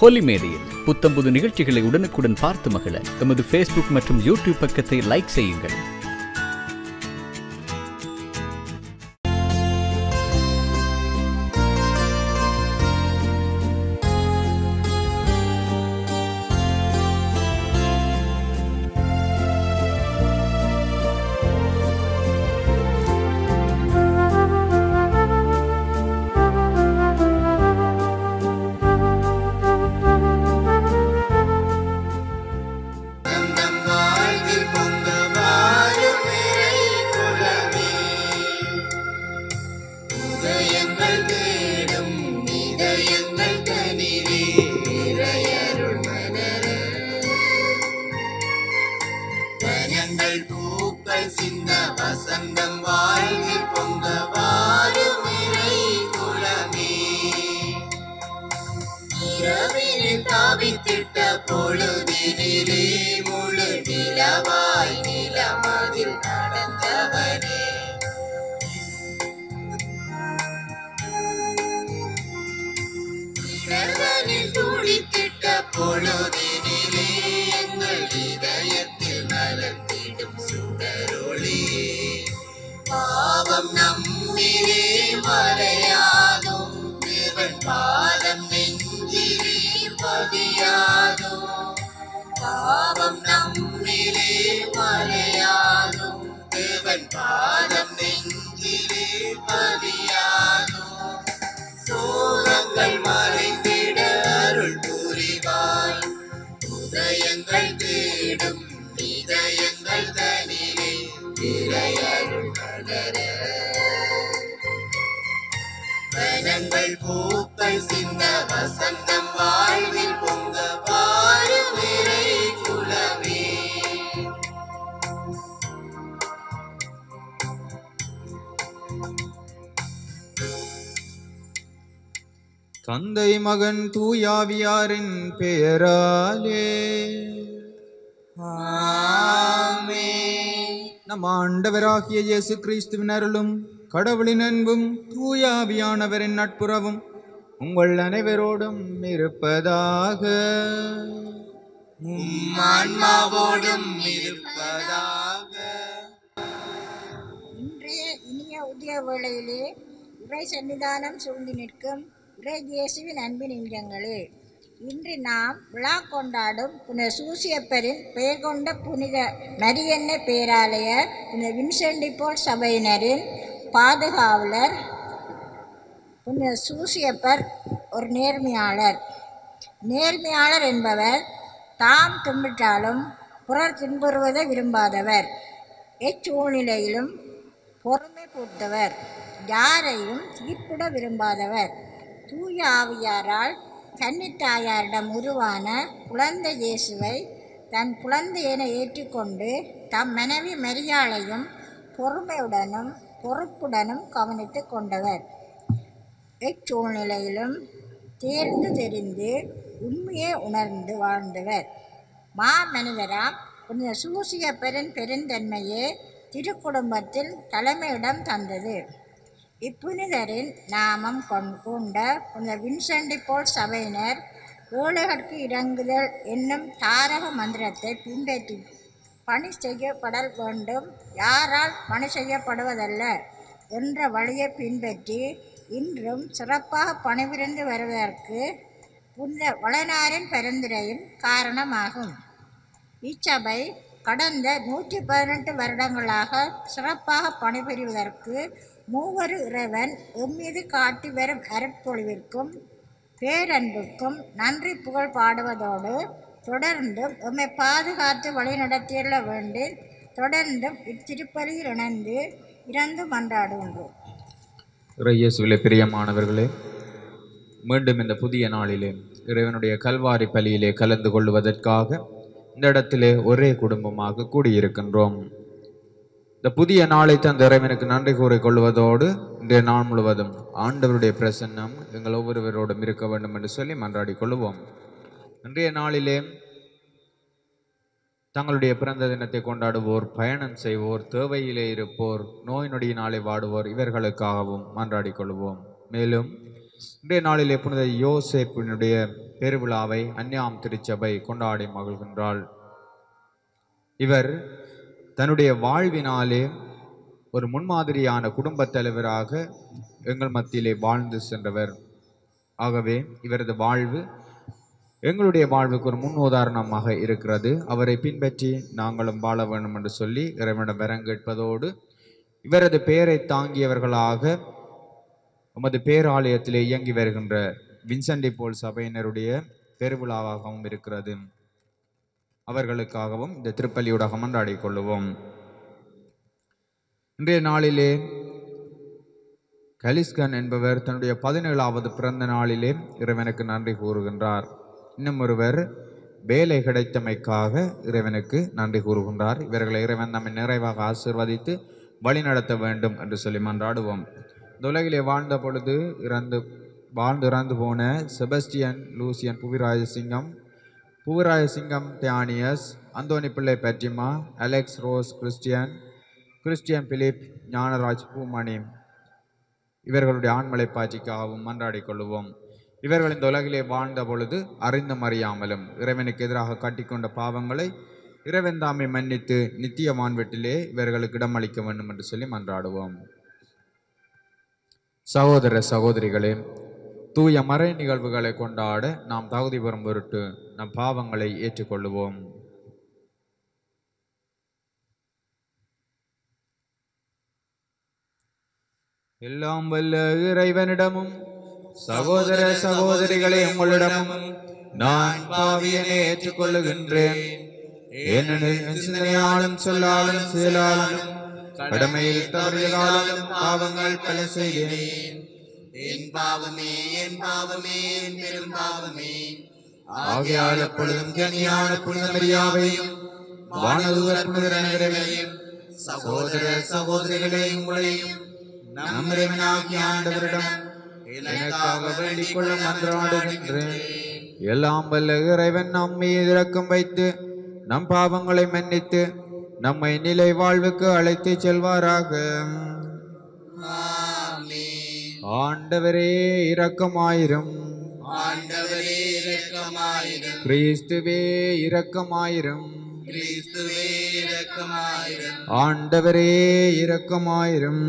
ஹோலி மேடையில் புத்தம்புது நிகழ்ச்சிகளை உடனுக்குடன் பார்த்து மகிழ எமது Facebook மற்றும் YouTube பக்கத்தை லைக் செய்யுங்கள். தந்தை மகன் தூயாவியாரின் பெயராலே ஆமென். நம் ஆண்டவராகிய இயேசு கிறிஸ்துவின் அருளும் கடவுளின் அன்பும் தூயாவியானவரின் நட்புறவும் உங்கள் அனைவரோடும் இருப்பதாக. இன்றைய இனிய உதய வேளையிலே இறை சன்னிதானம் சூழ்ந்து நிற்கும் இயேசுவின் அன்பின் இங்கங்களே, இன்று நாம் விழா கொண்டாடும் புனித சூசியப்பரின் பெயர் கொண்ட புனித மரியன்னை பேராலய புனித வின்சென்டிபோல் சபையினரின் பாதுகாவலர் புனித சூசியப்பர் ஒரு நேர்மையாளர். நேர்மையாளர் என்பவர் தாம் துன்பிட்டாலும் புறர் துன்புறுவதை விரும்பாதவர், எச்சூழ்நிலையிலும் பொறுமை பூத்தவர், யாரையும் தீர்ப்பிட விரும்பாதவர். தூய ஆவியாரால் கன்னித்தாயாரிடம் உருவான குழந்தை இயேசுவை தன் குழந்தையென ஏற்றுக்கொண்டு தம் மனைவி மரியாளையும் பொறுமையுடனும் பொறுப்புடனும் கவனித்து கொண்டவர். இச்சூழ்நிலையிலும் தேர்ந்து தெரிந்து உண்மையை உணர்ந்து வாழ்ந்தவர். மா மனிதராம் புனித சூசியப்பரின் பெருந்தன்மையே திருக்குடும்பத்தில் தலைமையிடம் தந்தது. இப்புனிதரின் நாமம் கொண்ட புனித வின்சென்டிபோல் சபையினர் ஏழைகளுக்கு இறங்குதல் என்னும் தாரக மந்திரத்தை பின்பற்றி பணி செய்யப்படல் வேண்டும், யாரால் பணி செய்யப்படுவதல்ல என்ற வழியை பின்பற்றி இன்றும் சிறப்பாக பணிபுரிந்து வருவதற்கு புனித வளனாரின் பரிந்துரையும் காரணமாகும். இச்சபை கடந்த 118 வருடங்களாக சிறப்பாக பணிபுரிவதற்கு மூவர் இறைவன் எம்மீது காட்டி வரும் அருட்பொழிவிற்கும் பேரன்புக்கும் நன்றி புகழ் பாடுவதோடு தொடர்ந்தும் எம்மை பாதுகாத்து வழிநடத்தியுள்ள வேண்டி தொடர்ந்தும் இத்திருப்பலியில் இணைந்து இறந்து மன்றாடுகின்றோம். இறையேசுவிலே பிரியமானவர்களே, மீண்டும் இந்த புதிய நாளிலே இறைவனுடைய கல்வாரி பலியிலே கலந்து கொள்வதற்காக இந்த இடத்திலே ஒரே குடும்பமாக கூடியிருக்கின்றோம். இந்த புதிய நாளை தந்த இறைவனுக்கு நன்றி கூறிக்கொள்வதோடு இன்றைய நாள் முழுவதும் ஆண்டவருடைய பிரசன்னம் எங்கள் ஒவ்வொருவரோடும் இருக்க வேண்டும் என்று சொல்லி மன்றாடி கொள்வோம். இன்றைய நாளிலே தங்களுடைய பிறந்த தினத்தை கொண்டாடுவோர், பயணம் செய்வோர், தேவையிலே இருப்போர், நோய் நொடியினாலே வாடுவோர், இவர்களுக்காகவும் மன்றாடி கொள்வோம். மேலும் இன்றைய நாளிலே புனித யோசேப்பினுடைய பெருவிழாவை அன்னியாம் திருச்சபை கொண்டாடி மகிழ்கின்றாள். இவர் தன்னுடைய வாழ்வினாலே ஒரு முன்மாதிரியான குடும்பத் தலைவராக எங்கள் மத்தியிலே வாழ்ந்து சென்றவர். ஆகவே இவரது வாழ்வு எங்களுடைய வாழ்வுக்கு ஒரு முன் உதாரணமாக இருக்கிறது. அவரை பின்பற்றி நாங்களும் வாழ வேண்டும் என்று சொல்லி இறைவனிடம் வரம் கேட்பதோடு இவரது பெயரை தாங்கியவர்களாக நமது பேராலயத்திலே இயங்கி வருகின்ற வின்சென்டி போல் சபையினருடைய பெருவிழாவாகவும் இருக்கிறது. அவர்களுக்காகவும் இந்த திருப்பலியூடாக கொண்டாடி கொள்ளுவோம். இன்றைய நாளிலே கலிஸ்கன் என்பவர் தன்னுடைய 17வது பிறந்த நாளிலே இறைவனுக்கு நன்றி கூறுகின்றார். இன்னும் ஒருவர் வேலை கிடைத்தமைக்காக இறைவனுக்கு நன்றி கூறுகின்றார். இவர்களை இறைவன் நம்மை நிறைவாக ஆசீர்வதித்து வழிநடத்த வேண்டும் என்று சொல்லி மன்றாடுவோம். உலகிலே வாழ்ந்த பொழுது வாழ்ந்து இறந்து போன செபஸ்டியன், லூசியன், புவிராயசிங்கம், தியானியஸ், அந்தோனி பிள்ளை, பெற்றிமா, Alex, rose, Christian, Philip, Gnanaraj, Poomani இவர்களுடைய ஆண்மலை பாய்ச்சிக்காகவும் மன்றாடி கொள்ளுவோம். இவர்கள் இந்த உலகிலே வாழ்ந்த பொழுது அறிந்தும் அறியாமலும் இறைவனுக்கு எதிராக காட்டிக்கொண்ட பாவங்களை இறைவன் தாமே மன்னித்து நித்திய வான்வெட்டிலே இவர்களுக்கு இடமளிக்க வேண்டும் என்று சொல்லி மன்றாடுவோம். சகோதர சகோதரிகளே, தூய மறை நிகழ்வுகளை கொண்டாட நாம் தகுதி பெறும் பொருட்டு நம் பாவங்களை ஏற்றுக்கொள்ளுவோம். எல்லாம் வல்ல இறைவனிடமும் சகோதர சகோதரிகளை உங்களிடமும் நான் பாவியனை ஏற்றுக்கொள்ளுகின்றேன். ஏனெனில் சிந்தனையாலும் சொல்லாலும் செயலாலும் கடமையில் தவறினாலும் பாவங்கள் பல செய்கிறேன். என் பாவமே பெரும் பாவமே. ஆகையால் எப்பொழுதும் கனியான புனித மரியாவையும் வானதூதரையும் சகோதர சகோதரிகளை உங்களையும் நம் இறைவனாகிய ஆண்டவரிடம் எனக்காக வேண்டிக் கொள்ள மன்றாடுகின்றேன். எல்லாம் வல்ல இறைவன் நம்மீது இரக்கம் வைத்து நம் பாவங்களை மன்னித்து நம்மை நிலை வாழ்வுக்கு அழைத்து செல்வாராக. ஆண்டவரே இரக்கமாயிரும், கிறிஸ்துவே இரக்கமாயிரும், ஆண்டவரே இரக்கமாயிரும்.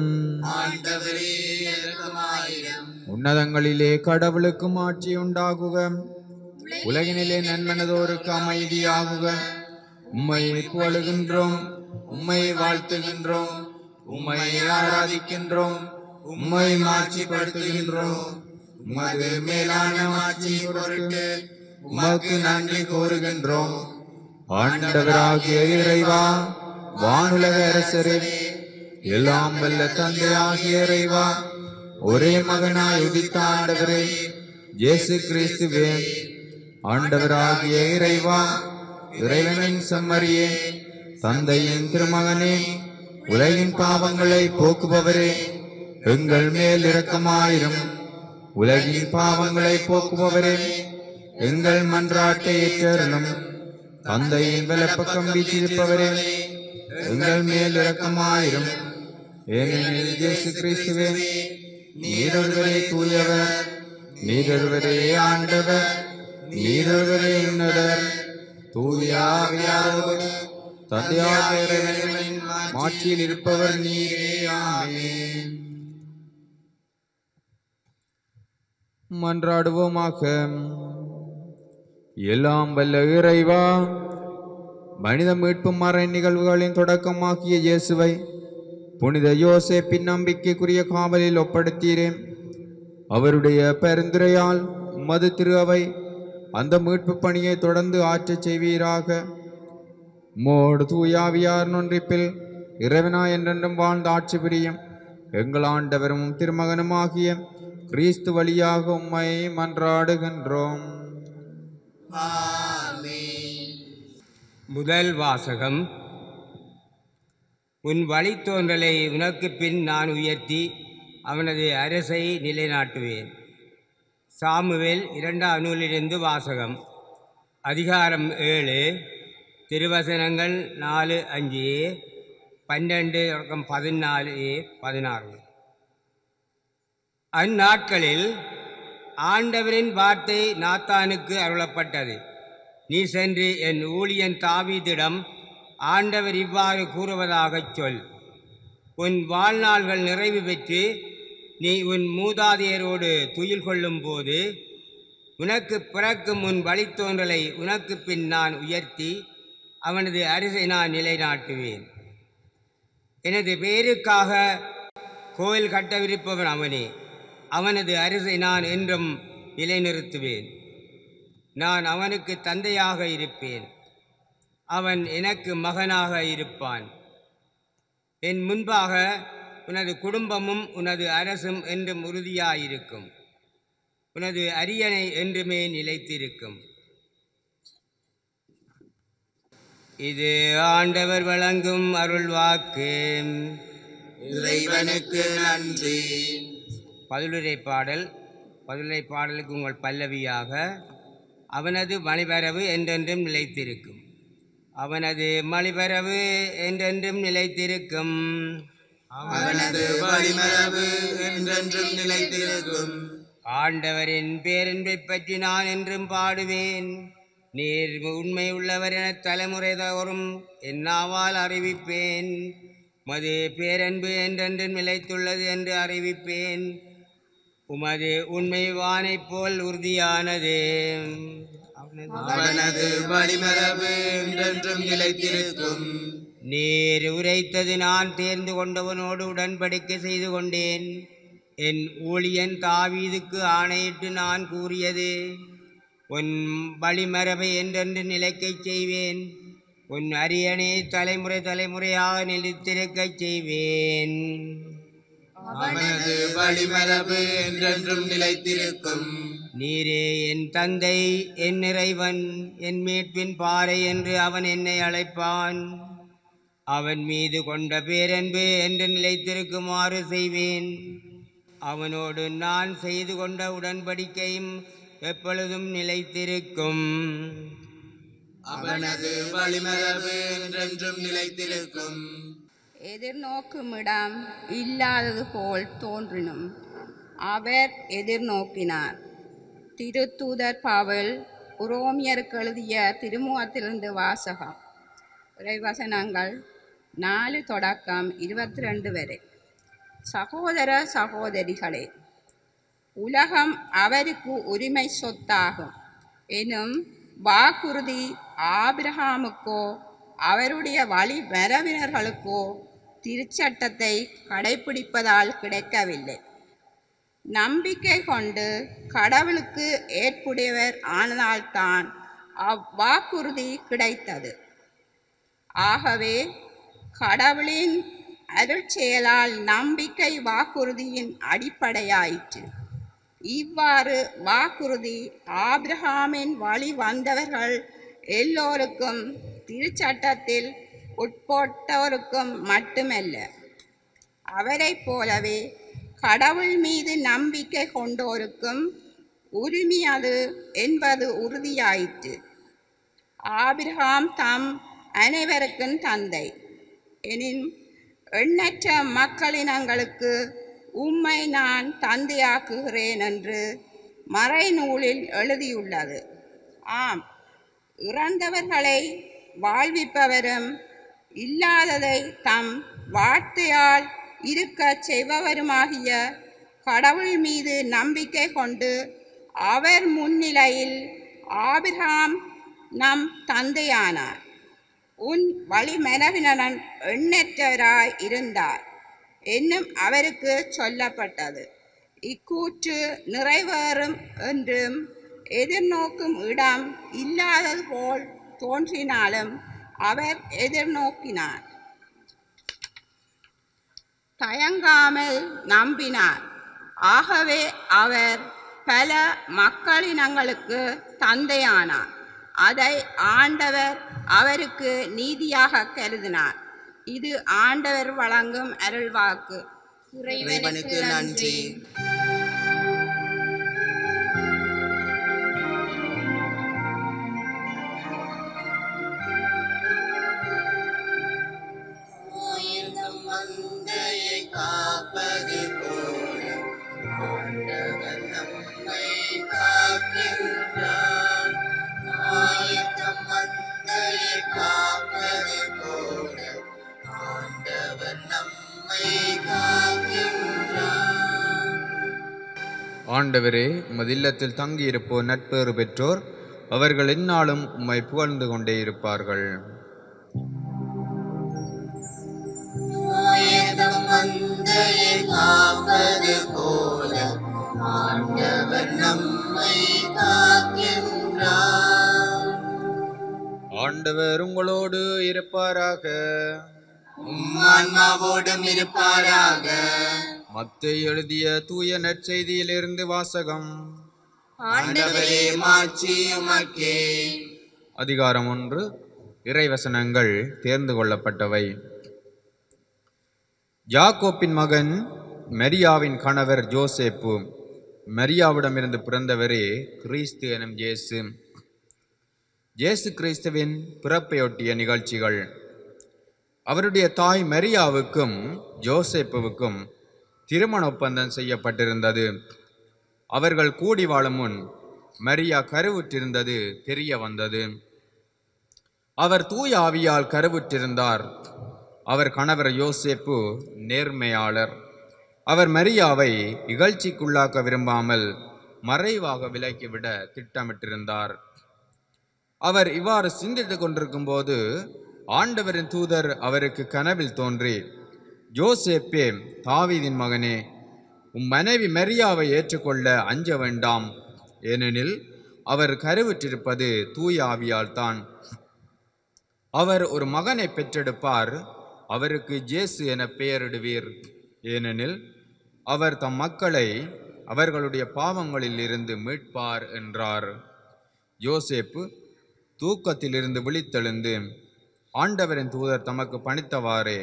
உன்னதங்களிலே கடவுளுக்கு ஆட்சி உண்டாகுக, உலகினிலே நன்மனதோருக்கு அமைதியாகுக. உம்மை புகழுகின்றோம், உம்மை வாழ்த்துகின்றோம், உம்மை ஆராதிக்கின்றோம், உம்மை மாட்சிப்படுத்துகின்றோம். உமது மேலான மாட்சி பொருட்டு உமக்கு நன்றி கூறுகின்றோம். ஆண்டவராகிய இறைவா, வானுலக அரசரே, எல்லாம் வல்ல தந்தையாகிய இறைவா, ஒரே மகனாய் உதித்த ஆண்டவரே இயேசு கிறிஸ்துவே, ஆண்டவராகிய இறைவா, இறைவனின் செம்மறியே, தந்தையின் திருமகனே, உலகின் பாவங்களை போக்குபவரே, எங்கள் மேல் இரக்கமாயிரும். உலகின் பாவங்களை போக்குபவரே, எங்கள் மன்றாட்டை ஏற்றருளும். தந்தையின் வலப்பக்கம் வீற்றிருப்பவரே, எங்கள் மேல் இரக்கமாயிரும். ஏனெனில் இயேசு கிறிஸ்துவே, நீரொருவரே தூயவர், நீரொருவரே ஆண்டவர், நீரொருவரே உன்னதர், மாற்றில் இருப்பவர் நீரே. ஆமென். மன்றாடுவோமாக. எல்லாம் வல்ல இறைவா, மனித மீட்பு மறை நிகழ்வுகளின் தொடக்கமாகிய இயேசுவை புனித யோசேப்பின் நம்பிக்கைக்குரிய காவலில் ஒப்படுத்தீரே. அவருடைய பெருந்துரையால் உமது திருவை அந்த மீட்பு பணியை தொடர்ந்து ஆற்றச் செய்வீராக. மோடு தூயாவியார் நொன்றிப்பில் இறைவனா என்றென்றும் வாழ்ந்த ஆட்சி புரியும் எங்கள் ஆண்டவரும் திருமகனுமாகிய கிறிஸ்து வழியாக உம்மை மன்றாடுகின்றோம். முதல் வாசகம். உன் வழித்தோன்றலை உனக்கு பின் நான் உயர்த்தி அவனது அரசை நிலைநாட்டுவேன். சாமுவேல் 2வது நூலிலிருந்து வாசகம். அதிகாரம் 7, திருவசனங்கள் 4-5, 12, 14, 16. அந்நாட்களில் ஆண்டவரின் வார்த்தை நாத்தானுக்கு அருளப்பட்டது. நீ சென்று என் ஊழியன் தாவீதிடம் ஆண்டவர் இவ்வாறு கூறுவதாகச் சொல். உன் வாழ்நாள்கள் நிறைவு பெற்று நீ உன் மூதாதையரோடு துயில் கொள்ளும் போது உனக்கு பிறக்கும் உன் வழித்தோன்றலை உனக்கு பின் நான் உயர்த்தி அவனது அரிசை நான் நிலைநாட்டுவேன். எனது பேருக்காக கோயில் கட்டவிருப்பவன் அவனே. அவனது அரிசை நான் என்றும் நிலைநிறுத்துவேன். நான் அவனுக்கு தந்தையாக இருப்பேன், அவன் எனக்கு மகனாக இருப்பான். என் முன்பாக உனது குடும்பமும் உனது அரசும் என்றும் உறுதியாயிருக்கும். உனது அரியணை என்றுமே நிலைத்திருக்கும். இது ஆண்டவர் வழங்கும் அருள்வாக்கு. இறைவனுக்கு நன்றி. பதிலுரை பாடலுக்கு உங்கள் பல்லவியாக அவனது மணிபரவு என்றென்றும் நிலைத்திருக்கும். அவனது மணிபரவு என்றென்றும் நிலைத்திருக்கும். அவனது மணிபரவு என்றென்றும் நிலைத்திருக்கும். ஆண்டவரின் பேரன்பை பற்றி நான் என்றும் பாடுவேன். நீர் உண்மை உள்ளவர் என தலைமுறை தோறும் என்னாவால் அறிவிப்பேன். உமது பேரன்பு என்றென்றும் நிலைத்துள்ளது என்று அறிவிப்பேன். உமது உண்மை வானை போல் உறுதியானது. அவனது வழிமரபு என்றென்றும் நிலைத்திருக்கும். நீர் உரைத்தது நான் தேர்ந்து கொண்டவனோடு உடன்படிக்கை செய்து கொண்டேன். என் ஊழியன் தாவீதுக்கு ஆணையிட்டு நான் கூறியது, உன் வழிமரபை என்றென்று நிலைக்கச் செய்வேன். உன் அரியணை தலைமுறை தலைமுறையாக நிலைத்திருக்கச் செய்வேன். அவனது வழிமரபு என்றென்றும் நிலைத்திருக்கும். நீரே என் தந்தை, என் இறைவன், என் மீட்பின் பாறை என்று அவன் என்னை அழைப்பான். அவன் மீது கொண்ட பேரன்பு என்று நிலைத்திருக்குமாறு செய்வேன். அவனோடு நான் செய்து கொண்ட உடன்படிக்கையும் எப்பொழுதும் நிலைத்திருக்கும். அவனது வழிமரபு என்றென்றும் நிலைத்திருக்கும். எதிர்நோக்குமிடம் இல்லாதது போல் தோன்றினும் அவர் எதிர்நோக்கினார். திருத்தூதர் பவுல் உரோமியருக்கு எழுதிய திருமுகத்திலிருந்து வாசகம். இறைவசனங்கள் 4:22 வரை. சகோதர சகோதரிகளே, உலகம் அவருக்கு உரிமை சொத்தாகும் எனும் வாக்குறுதி ஆபிரகாமுக்கோ அவருடைய வழிமரபினர்களுக்கோ திருச்சட்டத்தை கடைப்பிடிப்பதால் கிடைக்கவில்லை. நம்பிக்கை கொண்டு கடவுளுக்கு ஏற்புடையவர் ஆனதால்தான் அவ்வாக்குறுதி கிடைத்தது. ஆகவே கடவுளின் அருள் செயலால் நம்பிக்கை வாக்குறுதியின் அடிப்படையாயிற்று. இவ்வாறு வாக்குறுதி ஆபிரகாமின் வழி வந்தவர்கள் எல்லோருக்கும், திருச்சட்டத்தில் உட்பட்டோருக்கும் மட்டுமல்ல, அவரை போலவே கடவுள் மீது நம்பிக்கை கொண்டோருக்கும் உரிமையது என்பது உறுதியாயிற்று. ஆபிரகாம் தாம் அனைவருக்கும் தந்தை. எனின் எண்ணற்ற மக்களினங்களுக்கு உம்மை நான் தந்தையாக்குகிறேன் என்று மறைநூலில் எழுதியுள்ளது. ஆம், இறந்தவர்களை வாழ்விப்பவரும் இல்லாததை தம் வார்த்தையால் இருக்கச் செய்பவருமாகிய கடவுள் மீது நம்பிக்கை கொண்டு அவர் முன்னிலையில் ஆபிரகாம் நம் தந்தையானார். உன் வழிமரபினன் எண்ணற்றவராய் இருந்தார் என்னும் அவருக்கு சொல்லப்பட்டது. இக்கூற்று நிறைவேறும் என்றும் எதிர்நோக்கும் இடம் இல்லாதது போல் தோன்றினாலும் அவர் எதிர்நோக்கினார், தயங்காமல் நம்பினார். ஆகவே அவர் பல மக்களினங்களுக்கு தந்தையானார். அதை ஆண்டவர் அவருக்கு நீதியாக கருதினார். இது ஆண்டவர் வழங்கும் அருள்வாக்கு. இறைவனுக்கு நன்றி. காப்பது போல ஆண்டவர் நம்மை ஆண்டவரே, மதில்லத்தில் தங்கியிருப்போர் நட்பேறு பெற்றோர் அவர்கள் இந்நாளும் உம்மை புகழ்ந்து கொண்டே இருப்பார்கள். ஆண்டவர் உங்களோடு இருப்பாராக. உம்மாவோடும் இருப்பாராக. மத்தேயு எழுதிய தூய நற்செய்தியிலிருந்து வாசகம். ஆண்டவரே மாட்சி உமக்கே. அதிகாரம் 1, இறைவசனங்கள் தேர்ந்து கொள்ளப்பட்டவை. யாக்கோப்பின் மகன் மரியாவின் கணவர் ஜோசேப்பு, மரியாவிடமிருந்து பிறந்தவரே கிறிஸ்து எனும் இயேசு. இயேசு கிறிஸ்துவின் பிறப்பையொட்டிய நிகழ்ச்சிகள். அவருடைய தாய் மரியாவுக்கும் ஜோசேப்புவுக்கும் திருமண ஒப்பந்தம் செய்யப்பட்டிருந்தது. அவர்கள் கூடி வாழும் முன் மரியா கருவுற்றிருந்தது தெரிய வந்தது. அவர் தூய ஆவியால் கருவுற்றிருந்தார். அவர் கணவர் யோசேப்பு நேர்மையாளர். அவர் மரியாவை இகழ்ச்சிக்குள்ளாக்க விரும்பாமல் மறைவாக விலக்கிவிட திட்டமிட்டிருந்தார். அவர் இவ்வாறு சிந்தித்து கொண்டிருக்கும் போது ஆண்டவரின் தூதர் அவருக்கு கனவில் தோன்றி, யோசேப்பே, தாவீதின் மகனே, உம் மனைவி மரியாவை ஏற்றுக்கொள்ள அஞ்ச வேண்டாம். ஏனெனில் அவர் கருவுற்றிருப்பது தூய ஆவியால் தான். அவர் ஒரு மகனை பெற்றெடுப்பார். அவருக்கு இயேசு என பெயரிடுவீர். ஏனெனில் அவர் தம் மக்களை அவர்களுடைய பாவங்களில் இருந்து மீட்பார் என்றார். யோசேப்பு தூக்கத்திலிருந்து விழித்தெழுந்து ஆண்டவரின் தூதர் தமக்கு பணித்தவாறே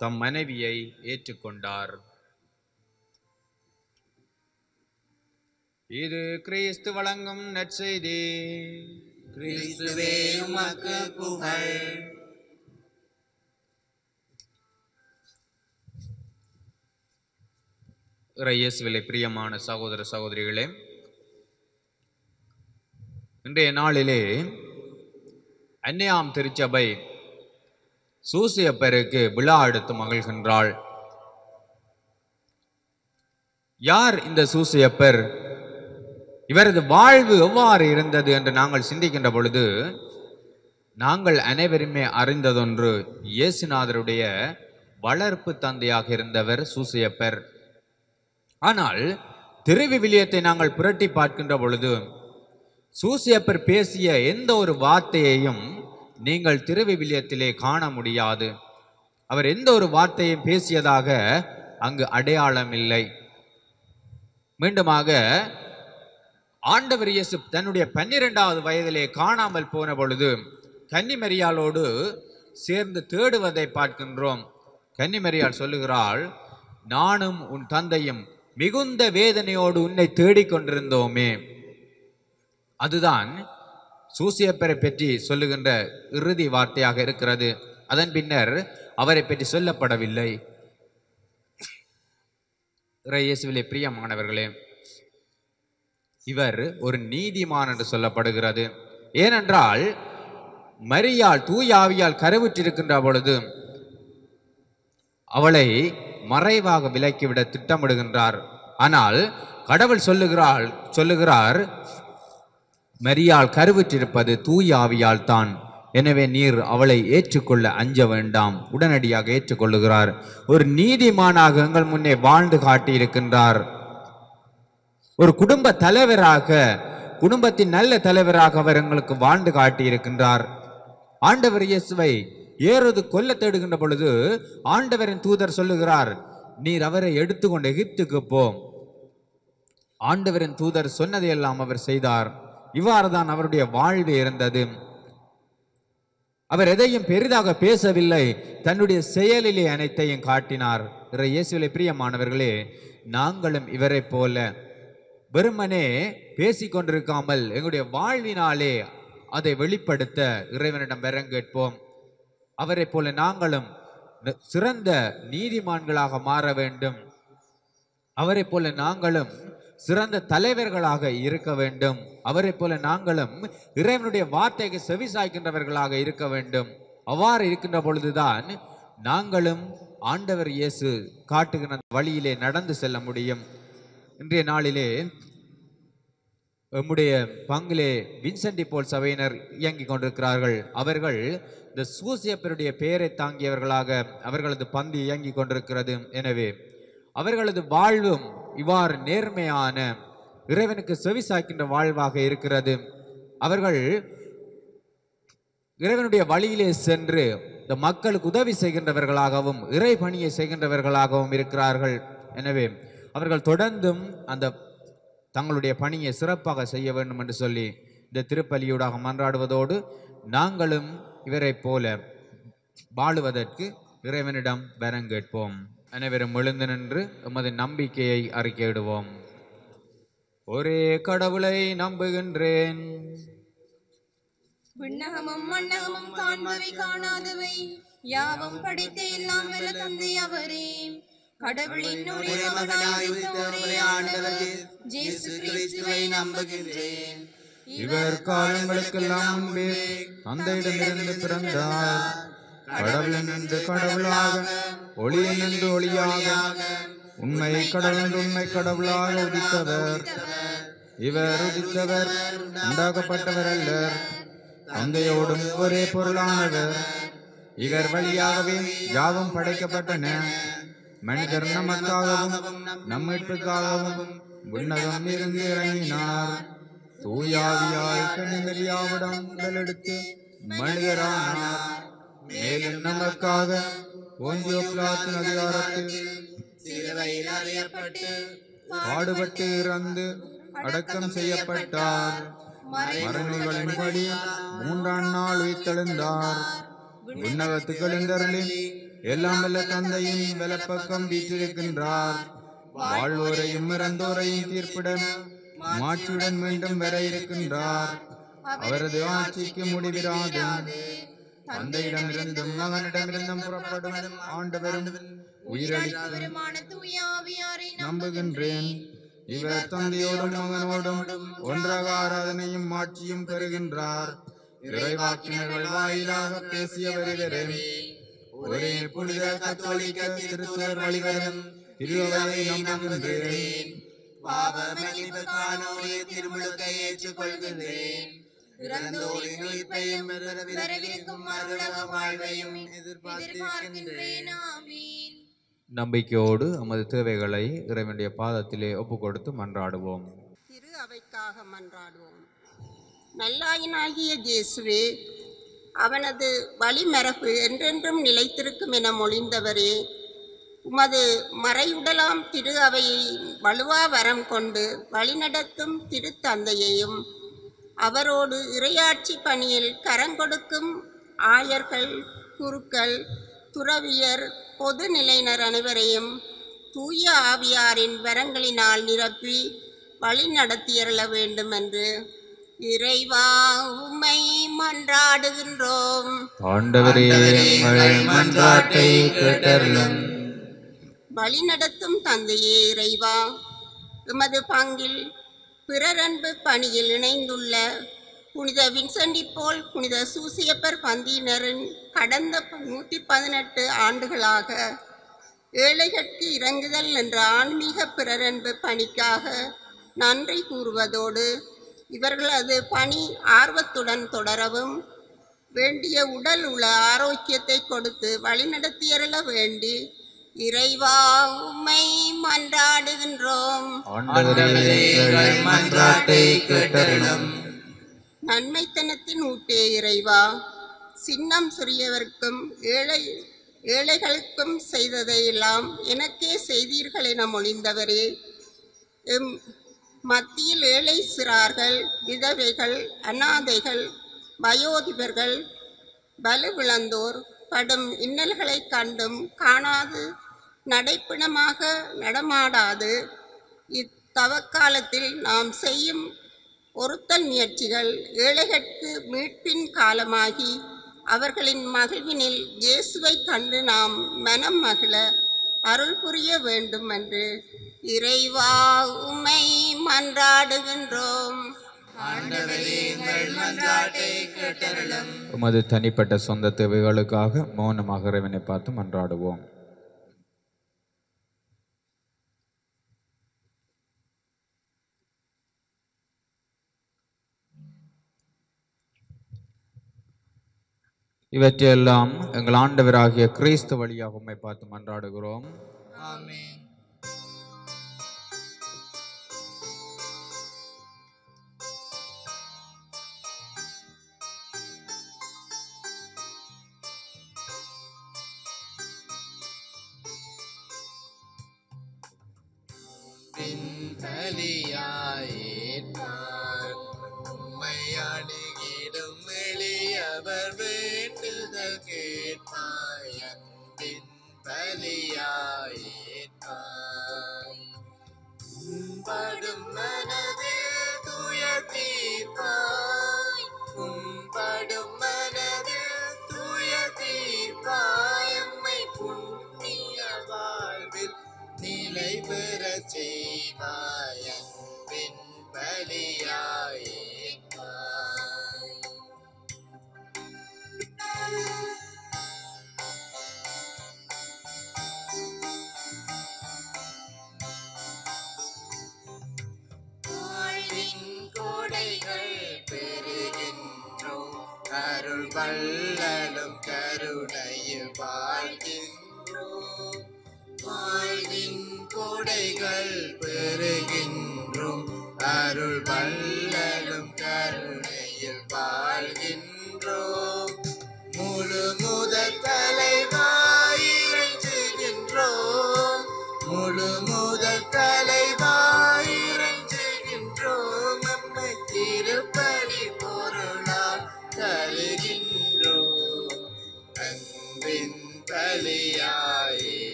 தம் மனைவியை ஏற்றுக்கொண்டார். இது கிறிஸ்து வழங்கும் நற்செய்தி. கிறிஸ்துவே உமக்கு புகழ். இயேசுவிலே பிரியமான சகோதர சகோதரிகளே, இன்றைய நாளிலே அன்னையாம் திருச்சபை சூசியப்பருக்கு விழா எடுத்து மகிழ்கின்றாள். யார் இந்த சூசியப்பர்? இவரது வாழ்வு எவ்வாறு இருந்தது என்று நாங்கள் சிந்திக்கின்ற பொழுது, நாங்கள் அனைவருமே அறிந்ததொன்று, இயேசுநாதருடைய வளர்ப்பு தந்தையாக இருந்தவர் சூசியப்பர். ஆனால் திருவிவிலியத்தை நாங்கள் புரட்டி பார்க்கின்ற பொழுது, சூசியப்பர் பேசிய எந்த ஒரு வார்த்தையையும் நீங்கள் திருவிவிலியத்திலே காண முடியாது. அவர் எந்த ஒரு வார்த்தையும் பேசியதாக அங்கு அடையாளம் இல்லை. மீண்டுமாக ஆண்டவர் இயேசு தன்னுடைய 12வது வயதிலே காணாமல் போன பொழுது கன்னிமரியாளோடு சேர்ந்து தேடுவதை பார்க்கின்றோம். கன்னிமரியாள் சொல்லுகிறாள், நானும் உன் தந்தையும் மிகுந்த வேதனையோடு உன்னை தேடிக்கொண்டிருந்தோமே. அதுதான் சூசியப்பரை பற்றி சொல்லுகின்ற இறுதி வார்த்தையாக இருக்கிறது. அதன் பின்னர் அவரை பற்றி சொல்லப்படவில்லை. இயேசுவிலே பிரியமானவர்களே, இவர் ஒரு நீதிமான் என்று சொல்லப்படுகிறது. ஏனென்றால் மரியாள் தூய ஆவியால் கருவுற்றிருக்கின்ற பொழுது அவளை மறைவாக விலக்கிவிட திட்டமிடுகின்றார். ஆனால் கடவுள் சொல்லுகிறார், மரியாள் கருவுற்றிருப்பது தூய ஆவியால் தான். எனவே நீர் அவளை ஏற்றுக்கொள்ள அஞ்ச வேண்டாம். உடனடியாக ஏற்றுக்கொள்ளுகிறார். ஒரு நீதிமானாக எங்கள் முன்னே வாழ்ந்து காட்டியிருக்கின்றார். ஒரு குடும்ப தலைவராக, குடும்பத்தின் நல்ல தலைவராக அவர் எங்களுக்கு வாழ்ந்து காட்டியிருக்கின்றார். ஆண்டவர் இயேசுவை ஏறுவது கொல்ல தேடுகின்ற பொழுது ஆண்டவரின் தூதர் சொல்லுகிறார், நீர் அவரை எடுத்துக்கொண்டு எகிப்துக்கு போம். ஆண்டவரின் தூதர் சொன்னதையெல்லாம் அவர் செய்தார். இவ்வாறு தான் அவருடைய வாழ்வு இருந்தது. அவர் எதையும் பெரிதாக பேசவில்லை, தன்னுடைய செயலிலே அனைத்தையும் காட்டினார். இயேசுவிலே பிரியமானவர்களே, நாங்களும் இவரை போல வெறுமனே பேசிக்கொண்டிருக்காமல் எங்களுடைய வாழ்வினாலே அதை வெளிப்படுத்த இறைவனிடம் வரம் கேட்போம். அவரை போல நாங்களும் சிறந்த நீதிமான்களாக மாற வேண்டும். அவரை போல நாங்களும் சிறந்த தலைவர்களாக இருக்க வேண்டும். அவரை போல நாங்களும் இறைவனுடைய வார்த்தைக்கு செவி சாய்க்கின்றவர்களாக இருக்க வேண்டும். அவ்வாறு இருக்கின்ற பொழுதுதான் நாங்களும் ஆண்டவர் இயேசு காட்டுகிற வழியிலே நடந்து செல்ல முடியும். இன்றைய நாளிலே நம்முடைய பங்கிலே வின்சென்ட் டி பால் சபையினர் இயங்கிக் கொண்டிருக்கிறார்கள். அவர்கள் இந்த சூசியப்பருடைய பெயரை தாங்கியவர்களாக அவர்களது பந்து இயங்கிக் கொண்டிருக்கிறது. எனவே அவர்களது வாழ்வும் இவ்வாறு நேர்மையான இறைவனுக்கு செவிசாய்க்கின்ற வாழ்வாக இருக்கிறது. அவர்கள் இறைவனுடைய வழியிலே சென்று இந்த மக்களுக்கு உதவி செய்கின்றவர்களாகவும் இறை பணியை செய்கின்றவர்களாகவும் இருக்கிறார்கள். எனவே அவர்கள் தொடர்ந்தும் அந்த தங்களுடைய பணியை சிறப்பாக செய்ய வேண்டும் என்று சொல்லி இந்த திருப்பலியூடாக மன்றாடுவதோடு நாங்களும் இவரை போல வாழுவதற்கு இறைவனிடம் வரம் கேட்போம். அனைவரும் எழுந்து நின்று எமது நம்பிக்கையை அறிக்கையிடுவோம். ஒரே கடவுளை நம்புகின்றேன், விண்ணகமும் மண்ணகமும் காண்பவை காணாதவை யாவும் படைத்த எல்லாம் வல்ல தந்தை அவரே. கடவுளின் ஒரே மகனாய் ஒரே ஆண்டவர் இயேசு கிறிஸ்துவை நம்புகின்றேன். இவர் காலங்களுக்கெல்லாம் முன்பே அந்த இடமிருந்து பிறந்தார். கடவுளினின்று கடவுளாக, ஒளியினின்று ஒளியாக, உண்மை கடவுள் உண்மை கடவுளாக உதித்தவர். இவர் உதித்தவர் உண்டாக்கப்பட்டவர் அல்ல, தந்தையோடும் ஒரே பொருளானவர். இவர் வழியாகவே யாவும் படைக்கப்பட்டன. மனிதர் நமக்காகவும் நம் மீட்புக்காகவும் விண்ணகம் இருந்து இறங்கினார். தூயாவியாய் கனிமரியாவிடம் உடலெடுத்து மனிதரானார். மேலும் நமக்காக ஓஞ்சியோபிலாத்தின் அதிகாரத்தில் சிலுவையில் அறையப்பட்டு பாடுபட்டு இறந்து அடக்கம் செய்யப்பட்டார். மரணிகளின்படி மூன்றாம் நாள் உயிர்த்தெழுந்தார். விண்ணகத்துக்கு எழுந்தருளில் எல்லாம் வல்ல தந்தையின் வலப்பக்கம் வீற்றிருக்கின்றார். வாழ்வோரையும் இறந்தோரையும் தீர்ப்பிட மாற்றுடன் மீண்டும் வர இருக்கின்றார். அவரது ஆட்சிக்கு முடிவிராது. தந்தையிடமிருந்தும் மகனிடமிருந்தும் புறப்படும் ஆண்டவரும் உயிரளிக்கும் நம்புகின்றேன். இவர் தந்தையோடும் மகனோடும் ஒன்றாக ஆராதனையும் ஆட்சியும் பெறுகின்றார். இறைவாக்கினர்கள் வாயிலாக பேசியவரிவரே, ஒரே புனித கத்தோலிக்க திருத்துவர் வழிவரும் திருவருளை நம்புகின்றேன். பாவ மன்னிப்புக்கான ஒரே திருமுழுக்கை ஏற்றுக்கொள்கின்றேன். இறந்தோரின் உயிர்ப்பையும் வரவிருக்கும் மறுலக வாழ்வையும் எதிர்பார்க்கின்றேன். ஆமீன். நம்பிக்கையோடு நமது தேவைகளை இறைவனுடைய பாதத்திலே ஒப்பு கொடுத்து மன்றாடுவோம். திரு அவைக்காக மன்றாடுவோம். நல்லாயினாகிய இயேசுவே, அவனது வழிமரபு என்றென்றும் நிலைத்திருக்கும் என மொழிந்தவரே, உமது மறையுடலாம் திரு அவையை வலுவா வரம் கொண்டு வழிநடத்தும் திருத்தந்தையையும் அவரோடு இறையாட்சி பணியில் கரங்கொடுக்கும் ஆயர்கள், குருக்கள், துறவியர், பொது நிலையினர் அனைவரையும் தூய ஆவியாரின் வரங்களினால் நிரப்பி வழி நடத்தியருள வேண்டும் என்று இறைவா உம்மை மன்றாடுகின்றோம். ஆண்டவரே, எங்கள் மன்றாட்டை கேட்டருளும். வழிநடத்தும் தந்தையே இறைவா, எமது பங்கில் பிறரன்பு பணியில் இணைந்துள்ள புனித வின்சென்ட் டி பால் புனித சூசியப்பர் பந்தியினரின் கடந்த 118 ஆண்டுகளாக ஏழைகளுக்கு இறங்குதல் என்ற ஆன்மீக பிறரன்பு பணிக்காக நன்றி கூறுவதோடு இவர்களது பணி ஆர்வத்துடன் தொடரவும் வேண்டிய உடல் உள்ள ஆரோக்கியத்தை கொடுத்து வழிநடத்தியருள வேண்டி இறைவா உம்மை மன்றாடுகின்றோம். நன்மைத்தனத்தின் ஊட்டே இறைவா, சின்னம் சிறியவர்க்கும் ஏழைகளுக்கும் செய்ததையெல்லாம் எனக்கே செய்தீர்கள் என மொழிந்தவரே, எம் மத்தியில் ஏழை சிறார்கள், விதவைகள், அனாதைகள், வயோதிபர்கள், வலுவிழந்தோர் படும் இன்னல்களை கண்டும் காணாது நடைப்பிணமாக நடமாடாது இத்தவக்காலத்தில் நாம் செய்யும் ஒருத்தல் முயற்சிகள் ஏழைகளுக்கு மீட்பின் காலமாகி அவர்களின் மகிழ்வினில் இயேசுவை கண்டு நாம் மனம் மகிழ அருள் புரிய வேண்டும் என்று இறைவா உம்மை மன்றாடுகின்றோம். உமது தனிப்பட்ட சொந்த தேவைகளுக்காக மௌனமாக இறைவனை பார்த்து மன்றாடுவோம். இவற்றையெல்லாம் எங்கள் ஆண்டவராகிய கிறிஸ்து வழியாக உம்மை பார்த்து மன்றாடுகிறோம். ஆமென்.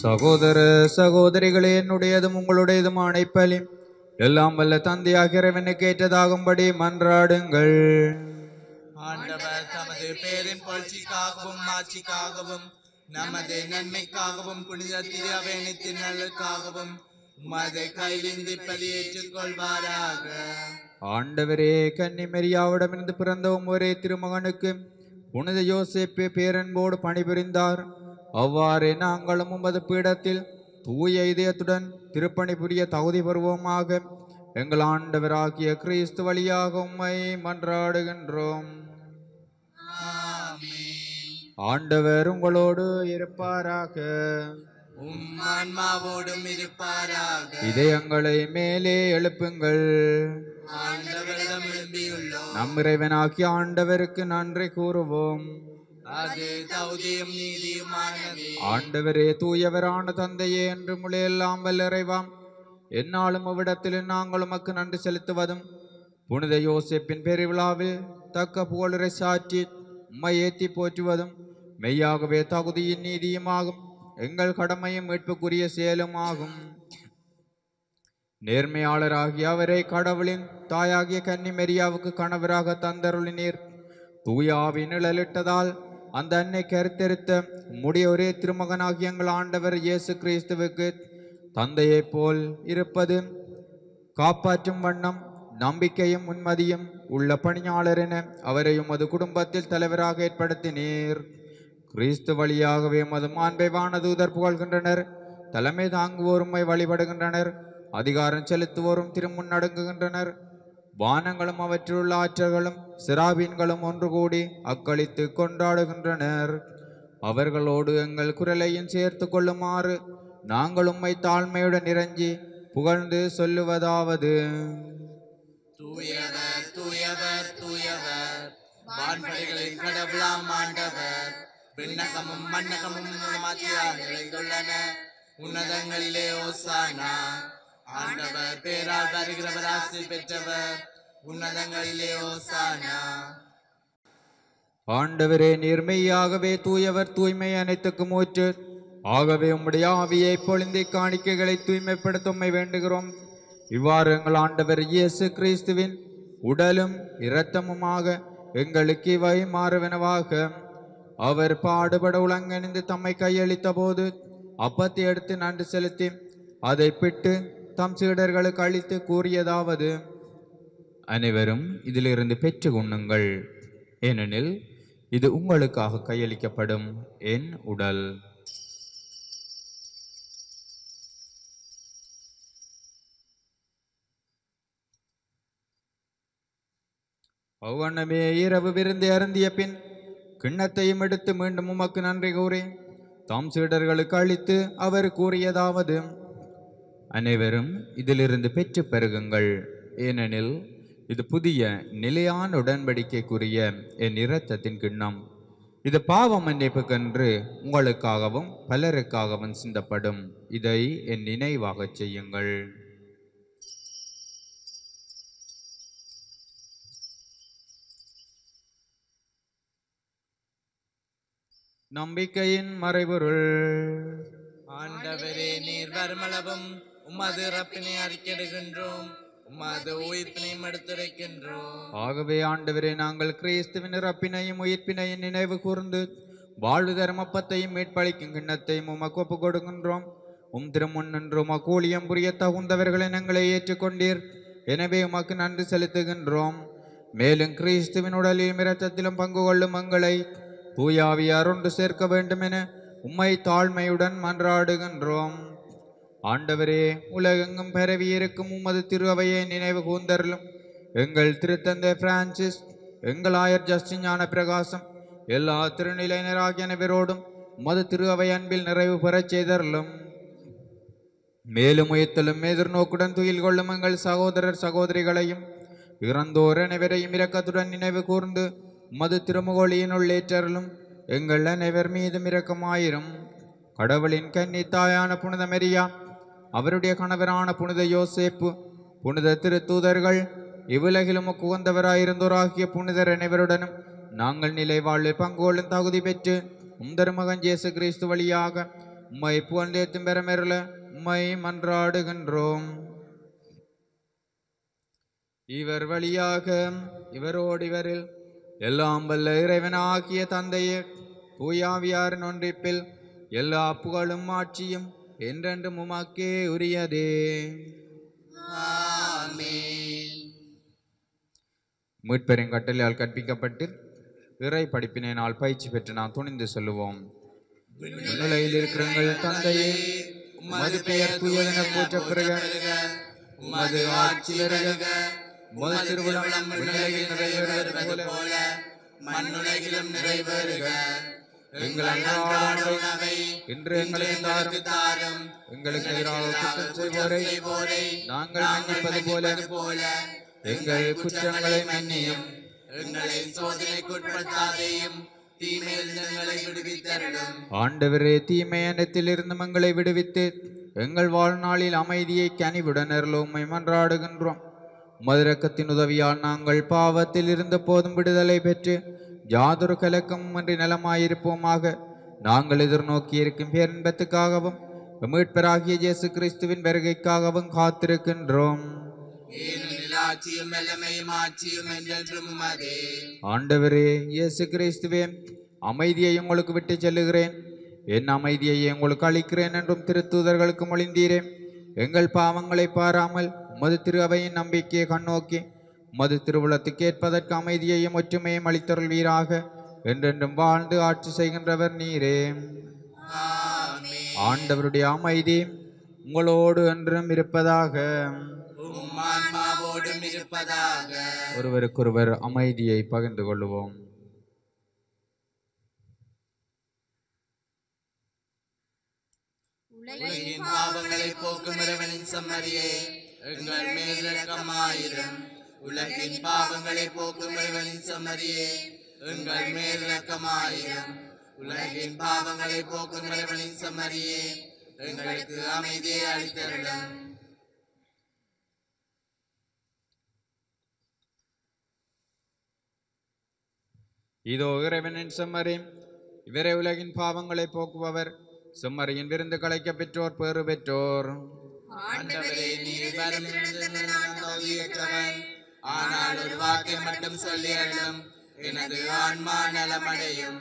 சகோதர சகோதரிகளே, என்னுடையதும் உங்களுடையதும் அணைப்பலி எல்லாம் வல்ல தந்தையாகிறவனை கேட்டதாகும்படி மன்றாடுங்கள். ஆண்டவர் தமது பேரின் புகழ்ச்சிக்காகவும் ஆட்சிக்காகவும் நமது நன்மைக்காகவும் புனித தியாவேனை திண்ணலுக்காகவும் உமது கையிலிருந்து பலி ஏற்றுக்கொள்வாராக. ஆண்டவரே, கன்னிமரியாவிடமிருந்து பிறந்தவும் ஒரே திருமகனுக்கு புனித யோசேப்பு பேரன்போடு பணிபுரிந்தார். அவ்வாறே நாங்களும் உமது பீடத்தில் தூய இதயத்துடன் திருப்பணி புரிய தகுதி பெறுவோமாக. எங்கள் ஆண்டவராகிய கிறிஸ்து வழியாக உம்மை மன்றாடுகின்றோம். ஆண்டவர் உங்களோடு இருப்பாராக. உம்மாவோடும் இருப்பாராக. இதயங்களை மேலே எழுப்புங்கள். நம் இறைவனாகிய ஆண்டவருக்கு நன்றி கூறுவோம். ஆண்டவரே, தூயவரான தந்தையே, என்று முளையெல்லாம் வல்ல இறைவா, என்னாலும் அவ்விடத்தில் நாங்கள் உமக்கு நன்றி செலுத்துவதும் புனித யோசேப்பின் பெருவிழாவில் தக்க புகழுரை சாற்றி உம்மை ஏற்றி போற்றுவதும் மெய்யாகவே தகுதியின் நீதியுமாகும், எங்கள் கடமையும் மீட்புக்குரிய செயலுமாகும். நேர்மையாளராகிய அவரை கடவுளின் தாயாகிய கன்னி மரியாவுக்கு கணவராக தந்தருளினீர். தூயாவின் நிழலிட்டதால் அந்த அன்னை கருத்தெடுத்த முடிய ஒரே திருமகனாகிய எங்கள் ஆண்டவர் இயேசு கிறிஸ்துவுக்கு தந்தையை போல் இருப்பது காப்பாற்றும் வண்ணம் நம்பிக்கையும் உண்மதியும் உள்ள பணியாளர் என அவரை உமது குடும்பத்தில் தலைவராக ஏற்படுத்தினீர். கிறிஸ்து வழியாகவே உமது மாண்பை வானதூதர் புகழ்கின்றனர். தலைமை தாங்குவோருமை வழிபடுகின்றனர். அதிகாரம் செலுத்துவோரும் திருமுன் நடுங்குகின்றனர். வானங்களும் அவற்றிலுள்ள ஆற்றல்களும் சிராபீன்களும் ஒன்று கூடி அக்களித்து கொண்டாடுகின்றனர். அவர்களோடு எங்கள் குரலையும் சேர்த்து கொள்ளுமாறு நாங்கள் உம்மை தாழ்மையுடன் இறங்கி புகழ்ந்து சொல்லுவதாவது: தூயவர் தூயவர் தூயவர், வான்படைகளின் கடவுளாம் ஆண்டவர். விண்ணகமும் மண்ணகமும் நிறைந்துள்ளன. உன்னதங்களிலே ஓசானா. ஆண்டவர் பேரால் வருகிறவர், ஆசி பெற்றவர், உன்னதங்களிலே ஓசானா. ஆண்டவரே, நேர்மையாகவே தூயவர், தூய்மை அனைத்துக்கும் ஊற்று. ஆகவே உம்முடைய ஆவியை பொழிந்து காணிக்கைகளை தூய்மைப்படுத்தும்மை வேண்டுகிறோம். இவ்வாறு எங்கள் ஆண்டவர் இயேசு கிறிஸ்துவின் உடலும் இரத்தமுமாக எங்களுக்கு இவை மாறுவனவாக. அவர் பாடுபட உலங்கணிந்து தம்மை கையளித்த போது அப்பத்தை எடுத்து நன்றி செலுத்தி அதை பிட்டு தம் சீடர்களுக்கு அளித்து கூறியதாவது: அனைவரும் இதிலிருந்து பெற்றுக்கொள்ளுங்கள், ஏனெனில் இது உங்களுக்காக கையளிக்கப்படும் என் உடல். ஒவ்வொன்றுமே இரவு விருந்தை அருந்திய பின் கிண்ணத்தையும் எடுத்து மீண்டும் உமக்கு நன்றி கூறி தாம் சீடர்களுக்கு அளித்து அவர் கூறியதாவது: அனைவரும் இதிலிருந்து பெற்று பெருகுங்கள், ஏனெனில் இது புதிய நிலையான உடன்படிக்கைக்குரிய என் இரத்தத்தின் கிண்ணம். இது பாவ மன்னிப்புக்கென்று உங்களுக்காகவும் பலருக்காகவும் சிந்தப்படும். இதை என் நினைவாகச் செய்யுங்கள். நம்பிக்கையின் மறைபொருள். ஆண்டவரே, நீர் வர்மளவும் உமது ரப்பினை அறிக்கிடுகின்றோம், உமது உயிர்ப்பினையும் எடுத்துரைக்கின்றோம். ஆகவே ஆண்டவரே, நாங்கள் கிறிஸ்துவின் ரப்பினையும் உயிர்ப்பினையும் நினைவு கூர்ந்து வாழ்வு தர்மப்பத்தையும் மீட்பளிக்கும் கிண்ணத்தையும் உமக்கு ஒப்புக் கொடுக்கின்றோம். உம் திருமுன் நின்று உமக்கு ஊழியம் புரிய தகுந்தவர்களை நாங்களே ஏற்றுக்கொண்டீர், எனவே உமக்கு நன்றி செலுத்துகின்றோம். மேலும் கிறிஸ்துவின் உடலிலும் இரத்தத்திலும் பங்கு கொள்ளும் எங்களை தூயாவியார் ஒன்று சேர்க்க வேண்டும் என உம்மை தாழ்மையுடன் மன்றாடுகின்றோம். ஆண்டவரே, உலகெங்கும் பரவி இருக்கும் உமது திருவையை நினைவு கூர்ந்தருளும். எங்கள் திருத்தந்தை பிரான்சிஸ், எங்கள் ஆயர் ஜஸ்டின் ஞான பிரகாசம், எல்லா திருநிலையினராகியனவரோடும் உமது திருவை அன்பில் நிறைவு பெறச் செய்தருளும். மேலும் உயர்த்தலும் எதிர்நோக்குடன் துயில் கொள்ளும் எங்கள் சகோதரர் சகோதரிகளையும் இறந்தோர் அனைவரையும் இரக்கத்துடன் நினைவு கூர்ந்து உமது திருமுகொழியினுள் ஏற்றருளும். எங்கள் அனைவர் மீதும் இரக்கமாயிரும். கடவுளின் கன்னி தாயான புனித மரியா, அவருடைய கணவரான புனித யோசேப்பு, புனித திருத்தூதர்கள், இவ்வுலகிலும் உகந்தவராயிருந்தோராகிய புனிதர் அனைவருடனும் நாங்கள் நிலை வாழ்வை பங்குகொள்ளும் தகுதி பெற்று உந்தர் மகன் இயேசு கிறிஸ்து வழியாக உம்மை புகழ்ந்தேத்தும் பெறமருள உம்மை மன்றாடுகின்றோம். இவர் வழியாக இவரோடிவரில் எல்லாம் வல்ல இறைவனாகிய தந்தையே, தூயாவியாரின் ஒன்றிப்பில் எல்லா புகழும் ஆட்சியும் என்றென்றும் உமக்கே உரியதே. ஆமென். மீட்பெருங்கட்டளையால் கற்பிக்கப்பட்டு இறை படிப்பினால் பயிற்சி பெற்று நான் துணிந்து சொல்லுவோம். விண்ணுலகில் இருக்கிற எங்கள் தந்தையே, உமது பெயர் தூயதென போற்றப்பெறுக. உமது ஆட்சி வருக. உமது திருவுளம் விண்ணுலகில் நிறைவேறுவது போல மண்ணுலகிலும் நிறைவேறுக. எங்கள் அன்றாட உணவை இன்று எங்களுக்கு தாரும். எங்களுக்கு எதிராக குற்றம் செய்வோரை நாங்கள் மன்னிப்பது போல எங்கள் குற்றங்களை மன்னியும். எங்களை சோதனைக்குட்படுத்தாதேயும், தீமையிலிருந்து எங்களை விடுவித்தருளும். ஆண்டவரே, தீமையிலிருந்து எங்களை விடுவித்து எங்கள் வாழ்நாளில் அமைதியை கனிவுடன் அருளும்படி மன்றாடுகின்றோம். மதுரக்கத்தின் உதவியால் நாங்கள் பாவத்தில் இருந்த போதும் விடுதலை பெற்று யாதொரு கலக்கமின்றி நலமாயிருப்போமாக. நாங்கள் எதிர்நோக்கி இருக்கும் பேரின்பத்துக்காகவும் மீட்பராகிய இயேசு கிறிஸ்துவின் வருகைக்காகவும் காத்திருக்கின்றோம். ஆண்டவரே இயேசு கிறிஸ்துவே, அமைதியை உங்களுக்கு விட்டு செல்லுகிறேன், என் அமைதியை உங்களுக்கு அளிக்கிறேன் என்றும் திருத்தூதர்களுக்கு மொழிந்தீரே. எங்கள் பாவங்களை பாராமல் உமது திருவையின் நம்பிக்கையை கண்ணோக்கி மது திருவுளத்துக்கு ஏற்பதற்கு அமைதியையும் ஒற்றுமையும் அளித்தருள்வீராக. என்றென்றும் வாழ்ந்து ஆட்சி செய்கின்றவர் நீரே. ஆண்டவருடைய அமைதி உங்களோடு என்றும் இருப்பதாக. ஒருவருக்கொருவர் அமைதியை பகிர்ந்து கொள்வோம். உலகின் பாவங்களை போக்கும் இறைவனின் சம்மரியே, எங்கள் மேல் இரக்கமாயிரும். உலகின் பாவங்களை போக்கும் இறைவனின் சம்மரியே, எங்கள் மேல் இரக்கமாயிரும். உலகின் பாவங்களை போக்கும் இறைவனின் சம்மரியே, எங்களுக்கு அமைதியை அளித்தருளும். இதோ இறைவனின் சம்மரி. இவரே உலகின் பாவங்களை போக்குபவர். செம்மரியின் விருந்து கலைக்க பெற்றோர் பேறு பெற்றோர். ஆனால் ஒரு வாக்கை மட்டும் சொல்லி அருளும், எனது ஆன்மா நலமடையும்.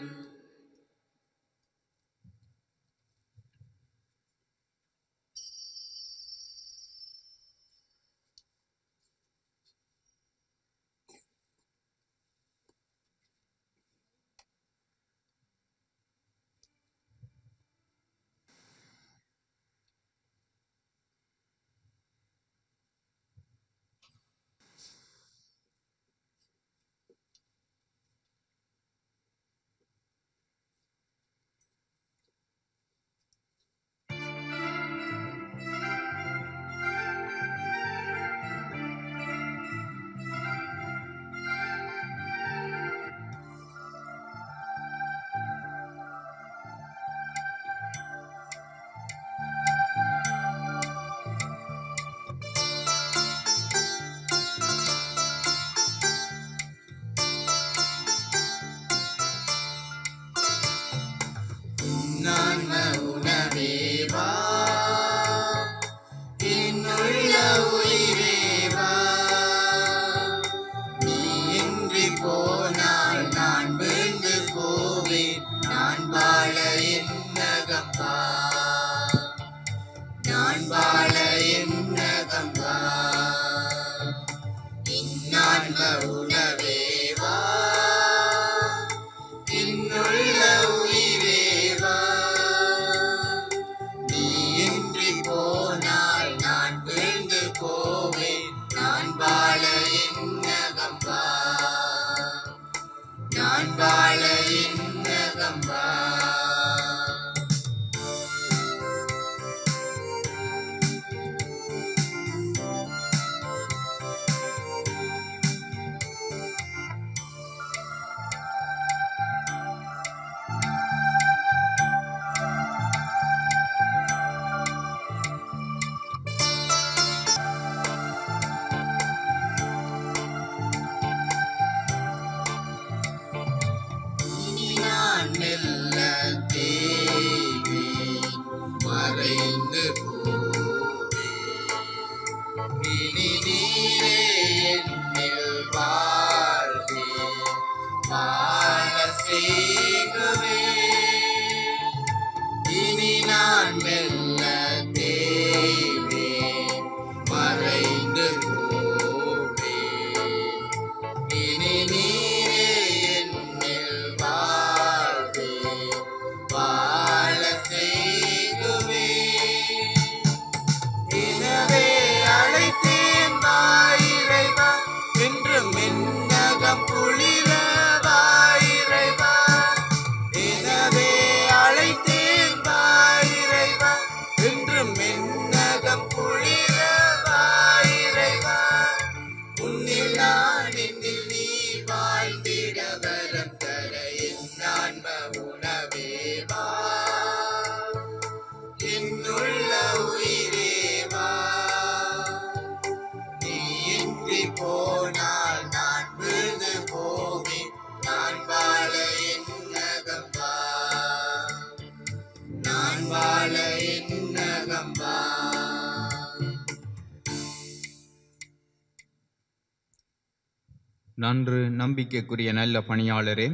நன்று நம்பிக்கைக்குரிய நல்ல பணியாளரே,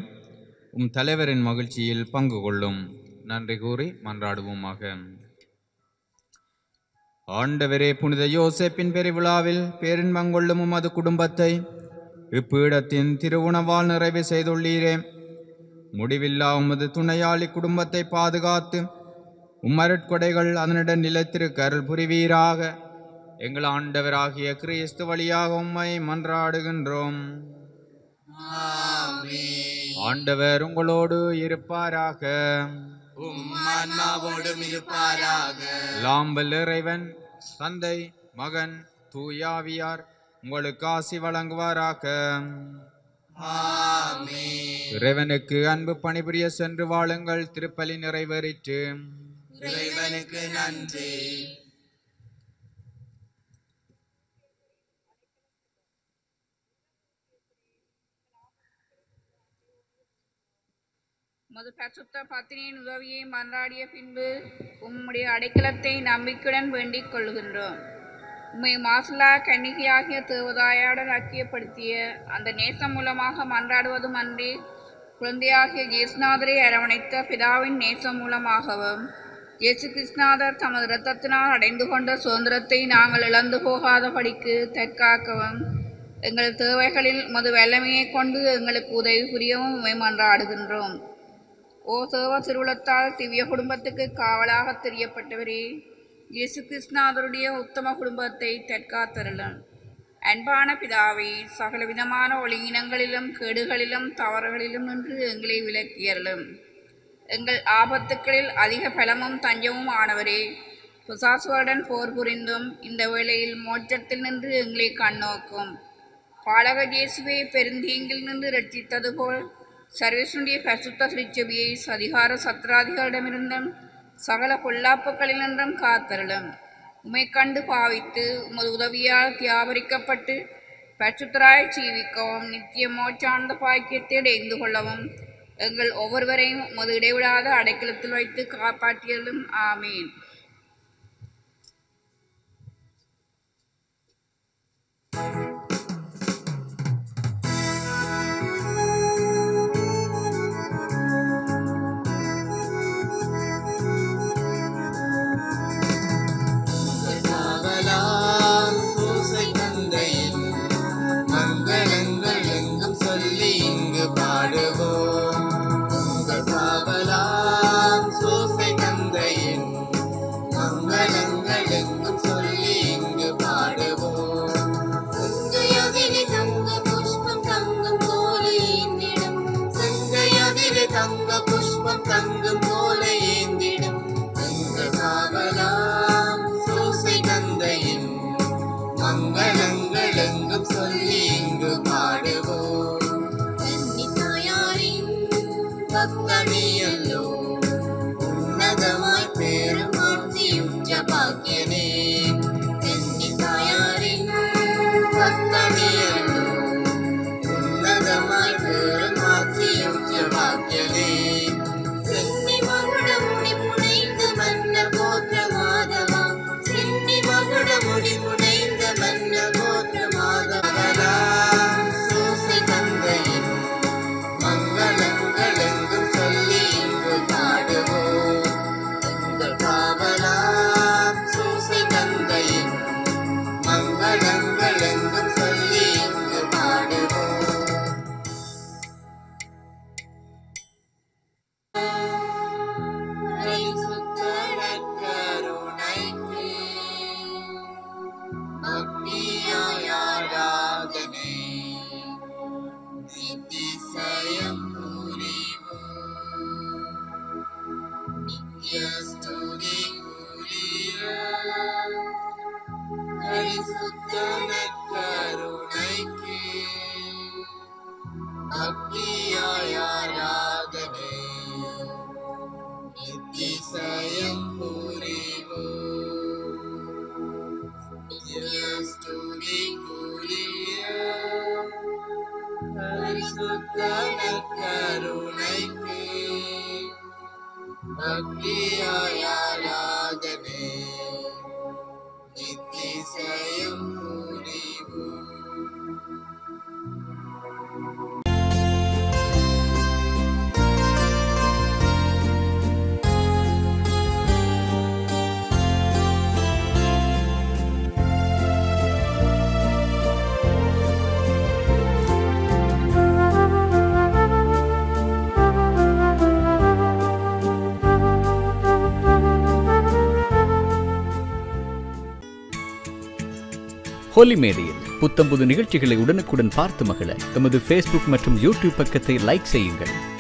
உம் தலைவரின் மகிழ்ச்சியில் பங்கு கொள்ளும். நன்றி கூறி மன்றாடுவோமாக. ஆண்டவரே, புனித யோசேப்பின் பெருவிழாவில் பேரின்பம் கொள்ளும் உமது குடும்பத்தை இப்பீடத்தின் திருவுணவால் நிறைவு செய்துள்ளீரே. முடிவில்லா உமது துணையாளி குடும்பத்தை பாதுகாத்து உம்மருட்கொடைகள் அதனிடம் நிலைத்திருக்க அருள் புரிவீராக. எங்கள் ஆண்டவராகிய கிறிஸ்து வழியாக உம்மை மன்றாடுகின்றோம். ஆண்டவர் உங்களோடு இருப்பாராக. லாம்பல் இறைவன் தந்தை, மகன், தூயாவியார் உங்களுக்கு ஆசி வழங்குவாராக. இறைவனுக்கு அன்பு பணிபுரிய சென்று வாழுங்கள். திருப்பலி நிறைவேறிற்று. இறைவனுக்கு நன்றி. மது பரிசுத்த பத்தினியின் உதவியை மன்றாடிய பின்பு உம்முடைய அடைக்கலத்தை நம்பிக்கையுடன் வேண்டிக் கொள்கின்றோம். உம்மை மாசுலா கன்னிகையாகிய தேவதாயாடன் ஐக்கியப்படுத்திய அந்த நேசம் மூலமாக மன்றாடுவதும் அன்றி, குழந்தையாகிய இயேசுநாதரை அரவணைத்த பிதாவின் நேசம் மூலமாகவும் இயேசு கிறிஸ்நாதர் தமது இரத்தத்தினால் அடைந்து கொண்ட சுதந்திரத்தை நாங்கள் இழந்து போகாதபடிக்கு தற்காக்கவும், எங்கள் தேவைகளில் மது வல்லமையை கொண்டு எங்களுக்கு உதவி புரியவும் உம்மை மன்றாடுகின்றோம். ஓ சேவ திருவுளத்தால் திவ்ய குடும்பத்துக்கு காவலாக தெரியப்பட்டவரே, இயேசு கிறிஸ்நாதருடைய உத்தம குடும்பத்தை தற்காத்தருளும். அன்பான பிதாவே, சகல விதமான ஒழுங்கினங்களிலும் கேடுகளிலும் தவறுகளிலும் நின்று எங்களை விலக்கியருளும். எங்கள் ஆபத்துக்களில் அதிக பலமும் தஞ்சமும் ஆனவரே, பிசாசுகளுடன் போர் புரிந்தும் இந்த வேளையில் மோட்சத்தில் நின்று எங்களை கண்ணோக்கும். பாலகர் இயேசுவை பெருந்தீங்கில் நின்று இரட்சித்தது போல் சர்வேசனுடைய பரிசுத்த திருச்சபையை சதிகார சத்ராதிகளிடமிருந்தும் சகல பொல்லாப்புகளிலிருந்தும் காத்தருளும். உமை கண்டு பாவித்து உமது உதவியால் தியாபரிக்கப்பட்டு பரிசுத்தராய் ஜீவிக்கவும் நித்திய மோட்சார்ந்த பாக்கியத்தை அடைந்து கொள்ளவும் எங்கள் ஒவ்வொருவரையும் உமது இடைவிடாத அடைக்கலத்தில் வைத்து காப்பாற்றியலும். ஆமீன். yang mulia, Arisuddhanak Karunaikku, Bhaktiyaay Aaradhane, Nidhi Sayam Purivu, Nidyastuti mulia, Arisuddhanak Karunaikku, Bhaktiyaay Aaradhane, Nidhi Sayam Purivu. ஹோலி மேடையில் புத்தம்புது நிகழ்ச்சிகளை உடனுக்குடன் பார்த்து மகிழ நமது Facebook மற்றும் YouTube பக்கத்தை லைக் செய்யுங்கள்.